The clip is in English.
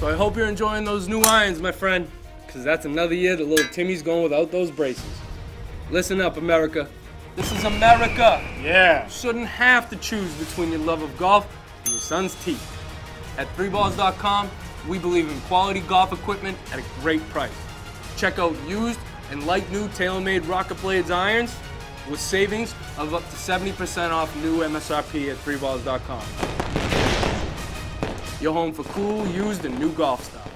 So I hope you're enjoying those new irons, my friend, because that's another year that little Timmy's going without those braces. Listen up, America. This is America. Yeah. You shouldn't have to choose between your love of golf and your son's teeth. At 3balls.com, we believe in quality golf equipment at a great price. Check out used and like new TaylorMade RocketBladez irons with savings of up to 70% off new MSRP at 3balls.com. You're home for cool, used, and new golf stuff.